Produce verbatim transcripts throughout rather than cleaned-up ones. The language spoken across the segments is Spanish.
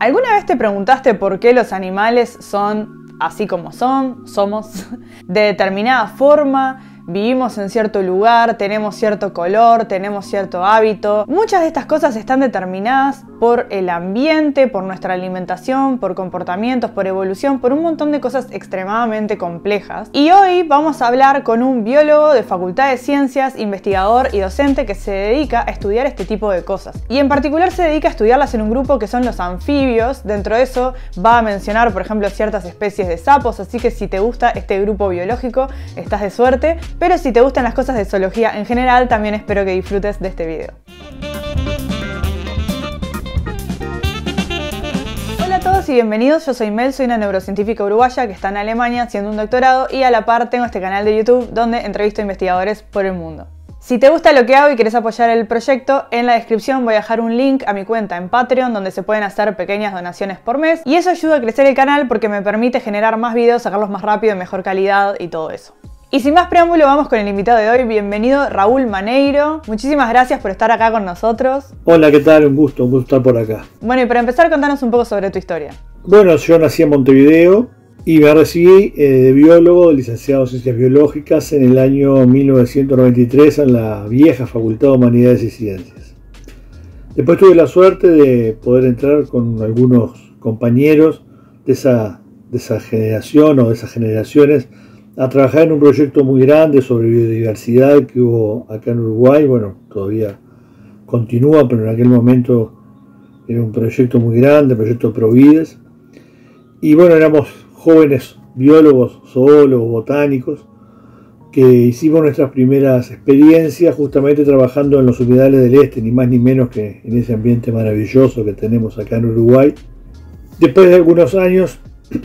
¿Alguna vez te preguntaste por qué los animales son así como son? Somos de determinada forma, vivimos en cierto lugar, tenemos cierto color, tenemos cierto hábito. Muchas de estas cosas están determinadas por el ambiente, por nuestra alimentación, por comportamientos, por evolución, por un montón de cosas extremadamente complejas. Y hoy vamos a hablar con un biólogo de Facultad de Ciencias, investigador y docente que se dedica a estudiar este tipo de cosas. Y en particular se dedica a estudiarlas en un grupo que son los anfibios. Dentro de eso va a mencionar, por ejemplo, ciertas especies de sapos, así que si te gusta este grupo biológico, estás de suerte. Pero si te gustan las cosas de zoología en general, también espero que disfrutes de este video. Hola a todos y bienvenidos, yo soy Mel, soy una neurocientífica uruguaya que está en Alemania haciendo un doctorado y a la par tengo este canal de YouTube donde entrevisto a investigadores por el mundo. Si te gusta lo que hago y querés apoyar el proyecto, en la descripción voy a dejar un link a mi cuenta en Patreon donde se pueden hacer pequeñas donaciones por mes y eso ayuda a crecer el canal porque me permite generar más videos, sacarlos más rápido, en mejor calidad y todo eso. Y sin más preámbulo vamos con el invitado de hoy, bienvenido Raúl Maneiro, muchísimas gracias por estar acá con nosotros. Hola, ¿qué tal? Un gusto, un gusto estar por acá. Bueno, y para empezar contanos un poco sobre tu historia. Bueno, yo nací en Montevideo y me recibí eh, de biólogo, licenciado en Ciencias Biológicas en el año mil novecientos noventa y tres en la vieja Facultad de Humanidades y Ciencias. Después tuve la suerte de poder entrar con algunos compañeros de esa, de esa generación o de esas generaciones a trabajar en un proyecto muy grande sobre biodiversidad que hubo acá en Uruguay. Bueno, todavía continúa, pero en aquel momento era un proyecto muy grande, Proyecto Provides. Y bueno, éramos jóvenes biólogos, zoólogos, botánicos, que hicimos nuestras primeras experiencias justamente trabajando en los humedales del este, ni más ni menos que en ese ambiente maravilloso que tenemos acá en Uruguay. Después de algunos años,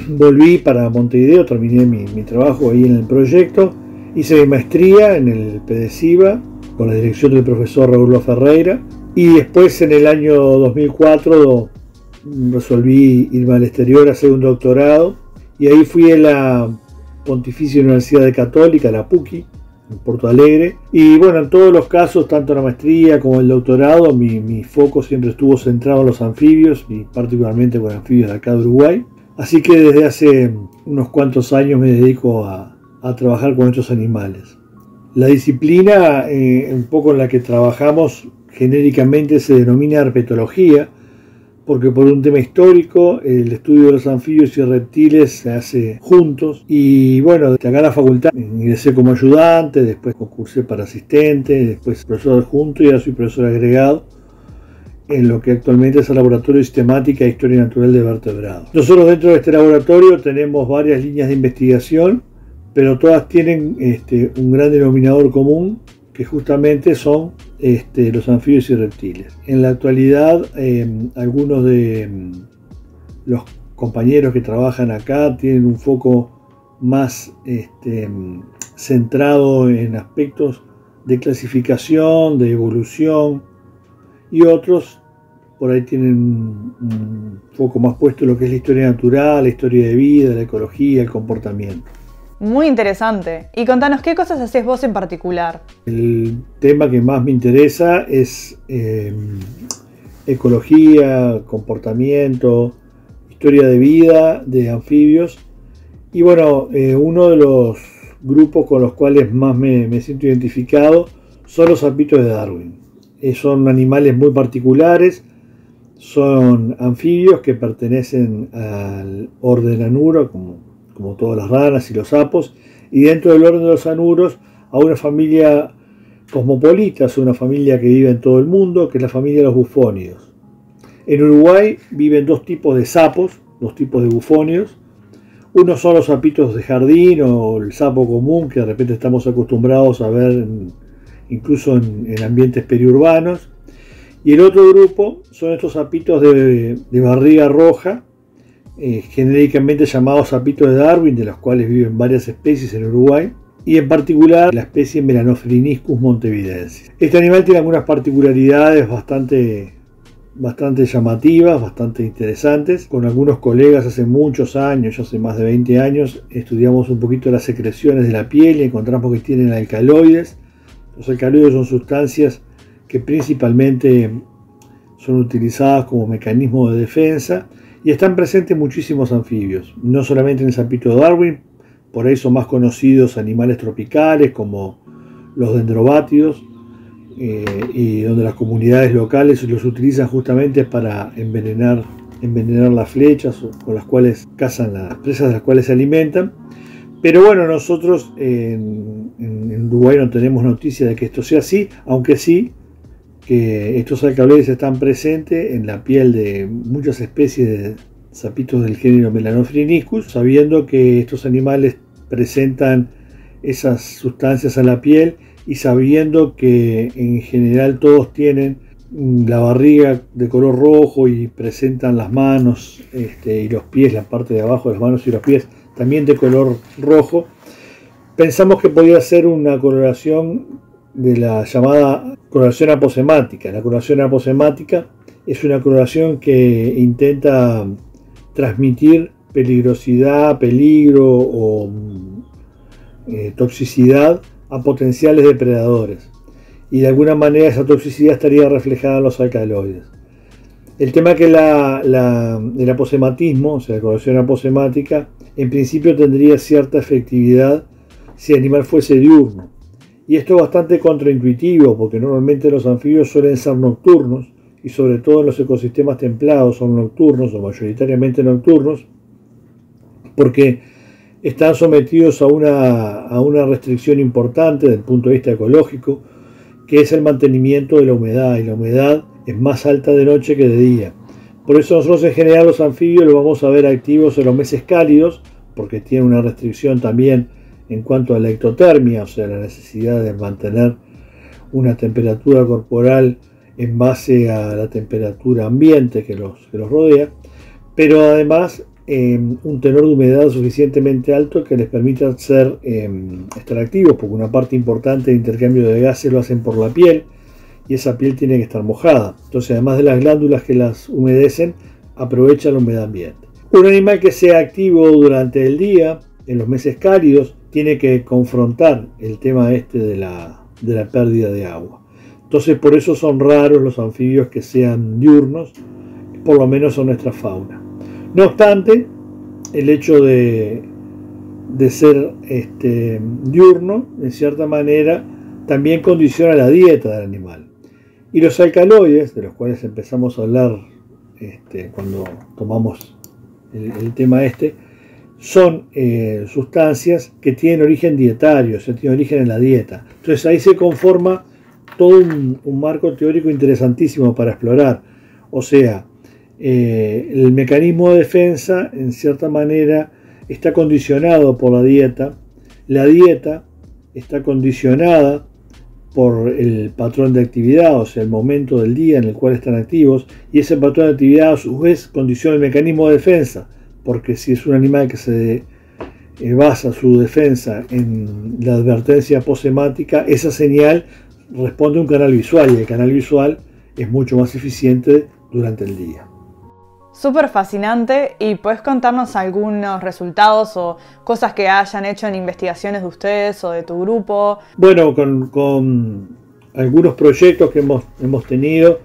volví para Montevideo, terminé mi, mi trabajo ahí en el proyecto, hice mi maestría en el PEDECIBA con la dirección del profesor Raúl Ferreira y después en el año dos mil cuatro resolví irme al exterior a hacer un doctorado y ahí fui a la Pontificia Universidad Católica, la PUCI, en Porto Alegre. Y bueno, en todos los casos, tanto la maestría como el doctorado, mi, mi foco siempre estuvo centrado en los anfibios y particularmente con anfibios de acá de Uruguay. Así que desde hace unos cuantos años me dedico a, a trabajar con estos animales. La disciplina eh, un poco en la que trabajamos genéricamente se denomina herpetología, porque por un tema histórico el estudio de los anfibios y reptiles se hace juntos. Y bueno, desde acá a la facultad ingresé como ayudante, después concursé para asistente, después profesor adjunto y ahora soy profesor agregado en lo que actualmente es el Laboratorio de Sistemática de Historia Natural de Vertebrados. Nosotros dentro de este laboratorio tenemos varias líneas de investigación, pero todas tienen este, un gran denominador común, que justamente son este, los anfibios y reptiles. En la actualidad, eh, algunos de los compañeros que trabajan acá tienen un foco más este, centrado en aspectos de clasificación, de evolución, y otros por ahí tienen un foco más puesto en lo que es la historia natural, la historia de vida, la ecología, el comportamiento. Muy interesante. Y contanos, ¿qué cosas haces vos en particular? El tema que más me interesa es eh, ecología, comportamiento, historia de vida de anfibios. Y bueno, eh, uno de los grupos con los cuales más me, me siento identificado son los sapitos de Darwin. Son animales muy particulares, son anfibios que pertenecen al orden anuro, como, como todas las ranas y los sapos, y dentro del orden de los anuros a una familia cosmopolita, es una familia que vive en todo el mundo, que es la familia de los bufónidos. En Uruguay viven dos tipos de sapos, dos tipos de bufónidos. Unos son los sapitos de jardín o el sapo común que de repente estamos acostumbrados a ver en, incluso en, en ambientes periurbanos, y el otro grupo son estos sapitos de, de barriga roja, eh, genéricamente llamados sapitos de Darwin, de los cuales viven varias especies en Uruguay, y en particular la especie Melanophryniscus montevidensis. Este animal tiene algunas particularidades bastante, bastante llamativas, bastante interesantes. Con algunos colegas hace muchos años, ya hace más de veinte años, estudiamos un poquito las secreciones de la piel y encontramos que tienen alcaloides. Los alcaloides son sustancias que principalmente son utilizadas como mecanismo de defensa y están presentes en muchísimos anfibios, no solamente en el sapito de Darwin, por ahí son más conocidos animales tropicales como los dendrobátidos, eh, y donde las comunidades locales los utilizan justamente para envenenar, envenenar las flechas con las cuales cazan las presas de las cuales se alimentan. Pero bueno, nosotros en, en Uruguay no tenemos noticia de que esto sea así, aunque sí que estos alcaloides están presentes en la piel de muchas especies de sapitos del género Melanophryniscus, sabiendo que estos animales presentan esas sustancias a la piel y sabiendo que en general todos tienen la barriga de color rojo y presentan las manos este, y los pies, la parte de abajo de las manos y los pies también de color rojo, pensamos que podía ser una coloración de la llamada coloración aposemática. La coloración aposemática es una coloración que intenta transmitir peligrosidad, peligro o eh, toxicidad a potenciales depredadores, y de alguna manera esa toxicidad estaría reflejada en los alcaloides. El tema es que la, la, el aposematismo, o sea, la coloración aposemática, en principio tendría cierta efectividad si el animal fuese diurno. Y esto es bastante contraintuitivo, porque normalmente los anfibios suelen ser nocturnos, y sobre todo en los ecosistemas templados son nocturnos, o mayoritariamente nocturnos, porque están sometidos a una, a una restricción importante desde el punto de vista ecológico, que es el mantenimiento de la humedad, y la humedad es más alta de noche que de día. Por eso nosotros en general los anfibios los vamos a ver activos en los meses cálidos, porque tienen una restricción también en cuanto a la ectotermia, o sea, la necesidad de mantener una temperatura corporal en base a la temperatura ambiente que los, que los rodea, pero además eh, un tenor de humedad suficientemente alto que les permita ser, eh, estar activos, porque una parte importante del intercambio de gases lo hacen por la piel, y esa piel tiene que estar mojada. Entonces, además de las glándulas que las humedecen, aprovecha la humedad ambiente. Un animal que sea activo durante el día, en los meses cálidos, tiene que confrontar el tema este de la, de la pérdida de agua. Entonces, por eso son raros los anfibios que sean diurnos, por lo menos en nuestra fauna. No obstante, el hecho de, de ser este, diurno, en cierta manera, también condiciona la dieta del animal. Y los alcaloides, de los cuales empezamos a hablar este, cuando tomamos el, el tema este, son eh, sustancias que tienen origen dietario, o sea, tienen origen en la dieta. Entonces ahí se conforma todo un, un marco teórico interesantísimo para explorar. O sea, eh, el mecanismo de defensa, en cierta manera, está condicionado por la dieta. La dieta está condicionada por el patrón de actividad, o sea, el momento del día en el cual están activos, y ese patrón de actividad a su vez condiciona el mecanismo de defensa, porque si es un animal que se basa su defensa en la advertencia aposemática, esa señal responde a un canal visual, y el canal visual es mucho más eficiente durante el día. Súper fascinante. ¿Y podés contarnos algunos resultados o cosas que hayan hecho en investigaciones de ustedes o de tu grupo? Bueno, con, con algunos proyectos que hemos, hemos tenido,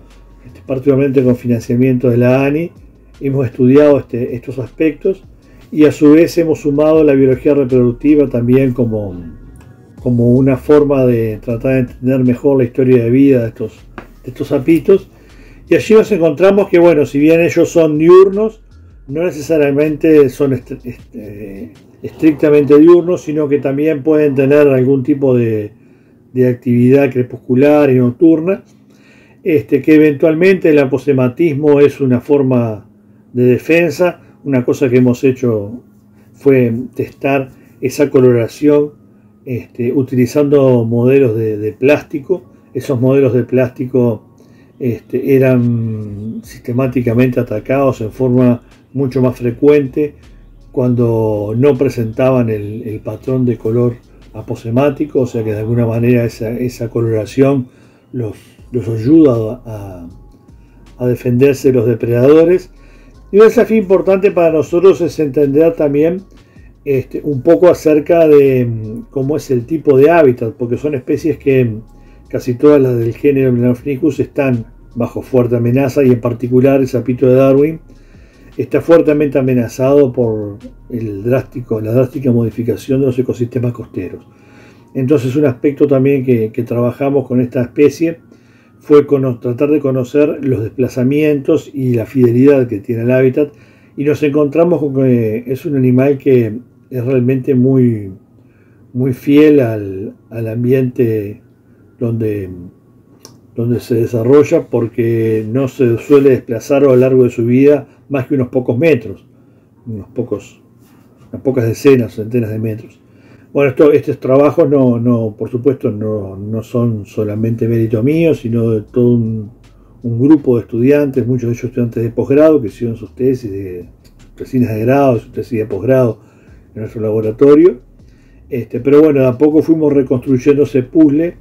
este, particularmente con financiamiento de la A N I, hemos estudiado este, estos aspectos, y a su vez hemos sumado la biología reproductiva también como, como una forma de tratar de entender mejor la historia de vida de estos, de estos sapitos. Y allí nos encontramos que, bueno, si bien ellos son diurnos, no necesariamente son est est estrictamente diurnos, sino que también pueden tener algún tipo de, de actividad crepuscular y nocturna, este, que eventualmente el aposematismo es una forma de defensa. Una cosa que hemos hecho fue testar esa coloración este, utilizando modelos de, de plástico. Esos modelos de plástico Este, eran sistemáticamente atacados en forma mucho más frecuente cuando no presentaban el, el patrón de color aposemático, o sea que de alguna manera esa, esa coloración los, los ayuda a, a defenderse de los depredadores. Y un desafío importante para nosotros es entender también este, un poco acerca de cómo es el tipo de hábitat, porque son especies que casi todas las del género Melanophryniscus están bajo fuerte amenaza, y en particular el sapito de Darwin está fuertemente amenazado por el drástico, la drástica modificación de los ecosistemas costeros. Entonces, un aspecto también que, que trabajamos con esta especie fue con, tratar de conocer los desplazamientos y la fidelidad que tiene el hábitat, y nos encontramos con que es un animal que es realmente muy, muy fiel al, al ambiente donde, donde se desarrolla, porque no se suele desplazar a lo largo de su vida más que unos pocos metros, unos pocos, unas pocas decenas, centenas de metros. Bueno, esto, estos trabajos no, no, por supuesto no, no son solamente mérito mío, sino de todo un, un grupo de estudiantes, muchos de ellos estudiantes de posgrado, que hicieron sus tesis de tesinas de grado, sus tesis de posgrado en nuestro laboratorio. Este, pero bueno, de a poco fuimos reconstruyendo ese puzzle,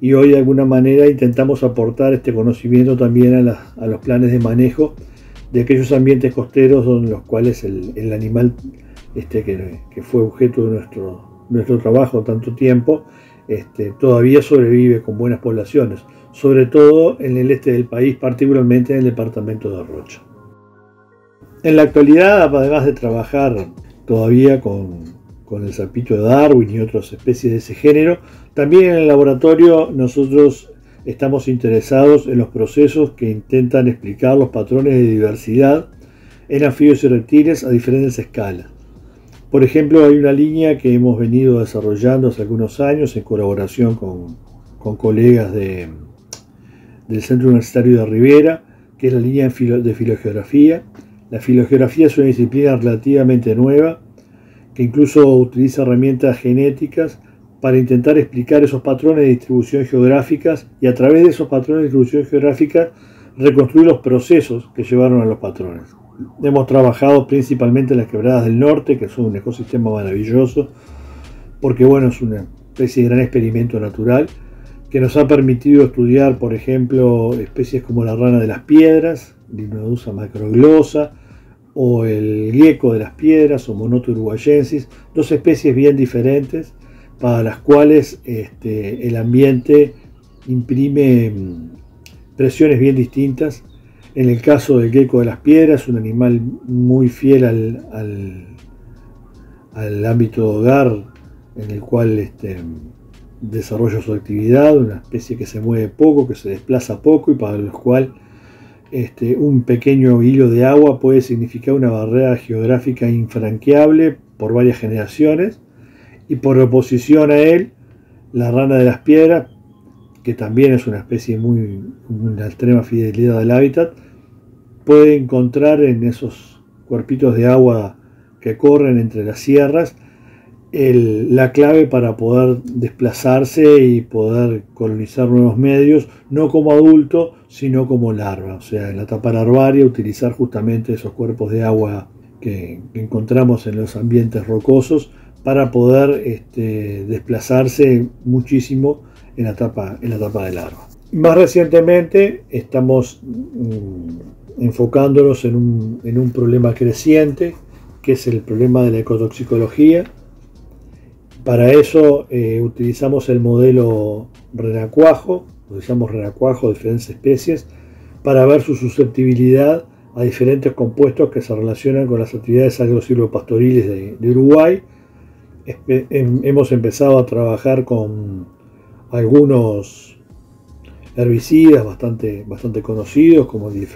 y hoy de alguna manera intentamos aportar este conocimiento también a, la, a los planes de manejo de aquellos ambientes costeros en los cuales el, el animal este, que, que fue objeto de nuestro, nuestro trabajo tanto tiempo este, todavía sobrevive con buenas poblaciones, sobre todo en el este del país, particularmente en el departamento de Rocha. En la actualidad, además de trabajar todavía con, con el sapito de Darwin y otras especies de ese género, también en el laboratorio nosotros estamos interesados en los procesos que intentan explicar los patrones de diversidad en anfibios y reptiles a diferentes escalas. Por ejemplo, hay una línea que hemos venido desarrollando hace algunos años en colaboración con, con colegas de, del Centro Universitario de Rivera, que es la línea de filogeografía. La filogeografía es una disciplina relativamente nueva que incluso utiliza herramientas genéticas para intentar explicar esos patrones de distribución geográficas, y a través de esos patrones de distribución geográfica reconstruir los procesos que llevaron a los patrones. Hemos trabajado principalmente en las quebradas del norte, que es un ecosistema maravilloso, porque bueno, es una especie de gran experimento natural que nos ha permitido estudiar, por ejemplo, especies como la rana de las piedras, la macroglosa, o el gieco de las piedras, o monoto uruguayensis, dos especies bien diferentes, para las cuales este, el ambiente imprime presiones bien distintas. En el caso del gecko de las piedras, un animal muy fiel al, al, al ámbito de hogar en el cual este, desarrolla su actividad, una especie que se mueve poco, que se desplaza poco, y para el cual este, un pequeño hilo de agua puede significar una barrera geográfica infranqueable por varias generaciones. Y por oposición a él, la rana de las piedras, que también es una especie muy, una extrema fidelidad al hábitat, puede encontrar en esos cuerpitos de agua que corren entre las sierras el, la clave para poder desplazarse y poder colonizar nuevos medios, no como adulto, sino como larva. O sea, en la etapa larvaria, utilizar justamente esos cuerpos de agua que, que encontramos en los ambientes rocosos, para poder este, desplazarse muchísimo en la etapa, en la etapa de larva. Más recientemente estamos mm, enfocándonos en un, en un problema creciente, que es el problema de la ecotoxicología. Para eso eh, utilizamos el modelo renacuajo, utilizamos renacuajo de diferentes especies, para ver su susceptibilidad a diferentes compuestos que se relacionan con las actividades agrosibropastoriles de, de Uruguay. Hemos empezado a trabajar con algunos herbicidas bastante, bastante conocidos, como el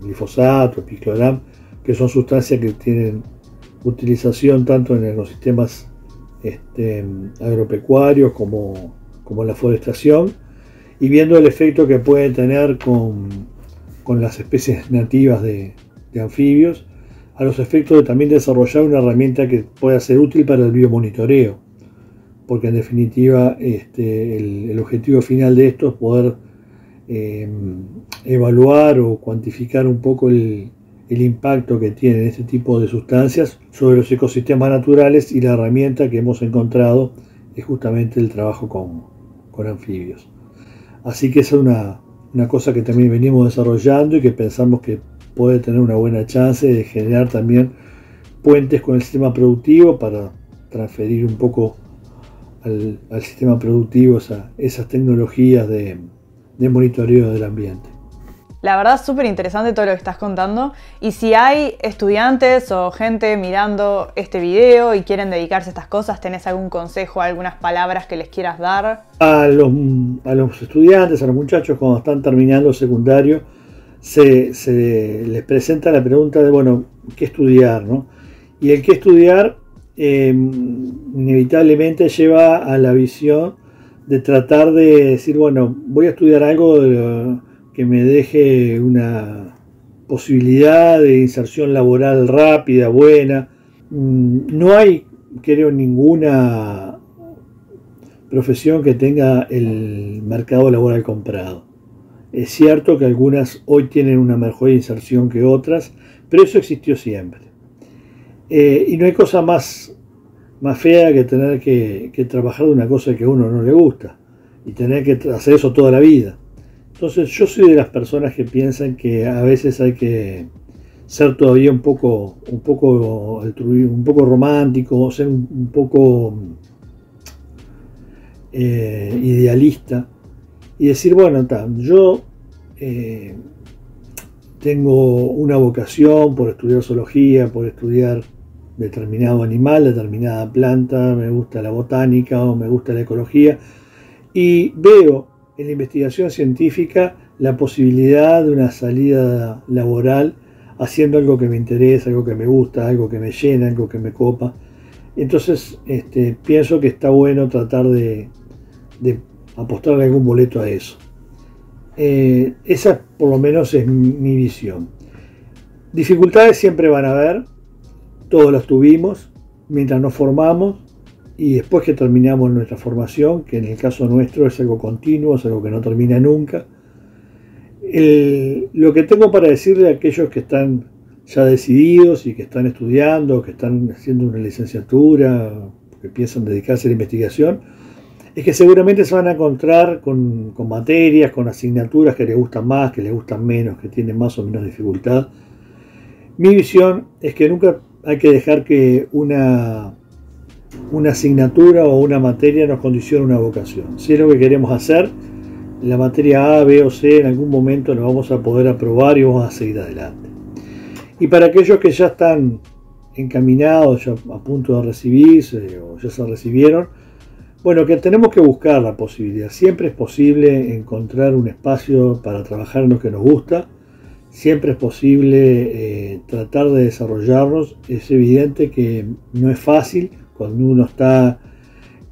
glifosato, el picloram, que son sustancias que tienen utilización tanto en los sistemas este, agropecuarios como, como en la forestación, y viendo el efecto que pueden tener con, con las especies nativas de, de anfibios, a los efectos de también desarrollar una herramienta que pueda ser útil para el biomonitoreo, porque en definitiva este, el, el objetivo final de esto es poder eh, evaluar o cuantificar un poco el, el impacto que tienen este tipo de sustancias sobre los ecosistemas naturales, y la herramienta que hemos encontrado es justamente el trabajo con, con anfibios. Así que esa es una, una cosa que también venimos desarrollando y que pensamos que puede tener una buena chance de generar también puentes con el sistema productivo, para transferir un poco al, al sistema productivo esa, esas tecnologías de, de monitoreo del ambiente. La verdad, súper interesante todo lo que estás contando. Y si hay estudiantes o gente mirando este video y quieren dedicarse a estas cosas, ¿tenés algún consejo, algunas palabras que les quieras dar? A los, a los estudiantes, a los muchachos, cuando están terminando secundario, se, se les presenta la pregunta de, bueno, ¿qué estudiar? ¿No? Y el qué estudiar eh, inevitablemente lleva a la visión de tratar de decir, bueno, voy a estudiar algo de lo que me deje una posibilidad de inserción laboral rápida, buena. No hay, creo, ninguna profesión que tenga el mercado laboral comprado. Es cierto que algunas hoy tienen una mejor inserción que otras, pero eso existió siempre. Eh, y no hay cosa más, más fea que tener que, que trabajar de una cosa que a uno no le gusta y tener que hacer eso toda la vida. Entonces yo soy de las personas que piensan que a veces hay que ser todavía un poco, un poco, un poco romántico, ser un, un poco eh, idealista y decir, bueno, ta, yo eh, tengo una vocación por estudiar zoología, por estudiar determinado animal, determinada planta, me gusta la botánica o me gusta la ecología y veo en la investigación científica la posibilidad de una salida laboral haciendo algo que me interesa, algo que me gusta, algo que me llena, algo que me copa. Entonces este, pienso que está bueno tratar de, de apostar algún boleto a eso. Eh, esa por lo menos es mi, mi visión. Dificultades siempre van a haber, todos las tuvimos mientras nos formamos. Y después que terminamos nuestra formación, que en el caso nuestro es algo continuo, es algo que no termina nunca. El, lo que tengo para decirle a aquellos que están ya decididos y que están estudiando, que están haciendo una licenciatura, que piensan dedicarse a la investigación, es que seguramente se van a encontrar con, con materias, con asignaturas que les gustan más, que les gustan menos, que tienen más o menos dificultad. Mi visión es que nunca hay que dejar que una... una asignatura o una materia nos condiciona una vocación. Si es lo que queremos hacer, la materia A, B o C en algún momento la vamos a poder aprobar y vamos a seguir adelante. Y para aquellos que ya están encaminados, ya a punto de recibirse o ya se recibieron, bueno, que tenemos que buscar la posibilidad. Siempre es posible encontrar un espacio para trabajar en lo que nos gusta. Siempre es posible eh, tratar de desarrollarnos. Es evidente que no es fácil cuando uno está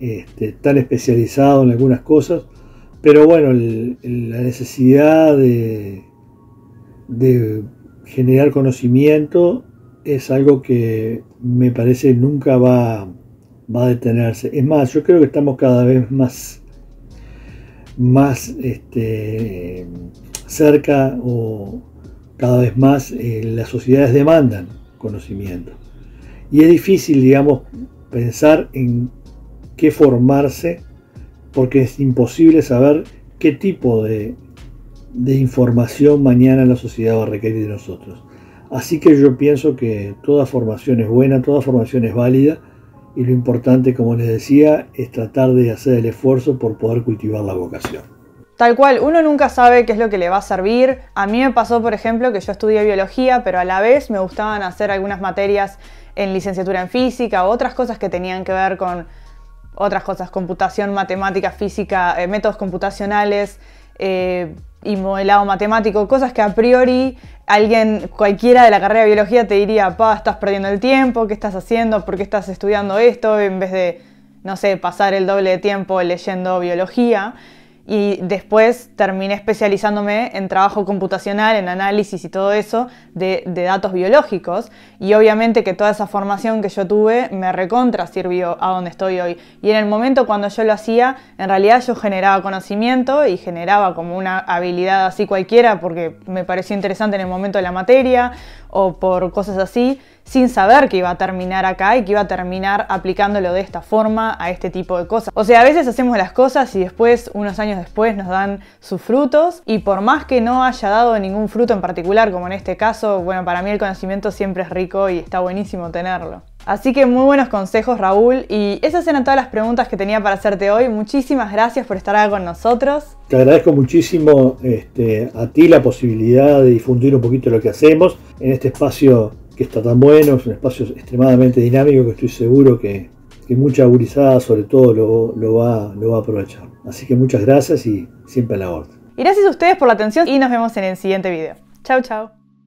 este, tan especializado en algunas cosas, pero bueno, el, el, la necesidad de, de generar conocimiento es algo que me parece nunca va, va a detenerse. Es más, yo creo que estamos cada vez más, más este, cerca o cada vez más eh, las sociedades demandan conocimiento. Y es difícil, digamos, pensar en qué formarse, porque es imposible saber qué tipo de, de información mañana la sociedad va a requerir de nosotros. Así que yo pienso que toda formación es buena, toda formación es válida, y lo importante, como les decía, es tratar de hacer el esfuerzo por poder cultivar la vocación. Tal cual, uno nunca sabe qué es lo que le va a servir. A mí me pasó, por ejemplo, que yo estudié biología, pero a la vez me gustaban hacer algunas materias en licenciatura en física o otras cosas que tenían que ver con otras cosas, computación, matemática, física, eh, métodos computacionales eh, y modelado matemático, cosas que a priori alguien, cualquiera de la carrera de biología te diría, pa, estás perdiendo el tiempo, ¿qué estás haciendo? ¿Por qué estás estudiando esto? En vez de, no sé, pasar el doble de tiempo leyendo biología. Y después terminé especializándome en trabajo computacional, en análisis y todo eso de, de datos biológicos. Y obviamente que toda esa formación que yo tuve me recontra sirvió a donde estoy hoy. Y en el momento cuando yo lo hacía, en realidad yo generaba conocimiento y generaba como una habilidad así cualquiera porque me pareció interesante en el momento de la materia o por cosas así, sin saber que iba a terminar acá y que iba a terminar aplicándolo de esta forma a este tipo de cosas. O sea, a veces hacemos las cosas y después, unos años después, nos dan sus frutos y por más que no haya dado ningún fruto en particular, como en este caso, bueno, para mí el conocimiento siempre es rico y está buenísimo tenerlo. Así que muy buenos consejos, Raúl, y esas eran todas las preguntas que tenía para hacerte hoy. Muchísimas gracias por estar acá con nosotros. Te agradezco muchísimo este, a ti la posibilidad de difundir un poquito lo que hacemos en este espacio que está tan bueno, es un espacio extremadamente dinámico que estoy seguro que, que mucha gurizada sobre todo lo, lo, va, lo va a aprovechar. Así que muchas gracias y siempre a la orden. Y gracias a ustedes por la atención y nos vemos en el siguiente video. Chau, chau.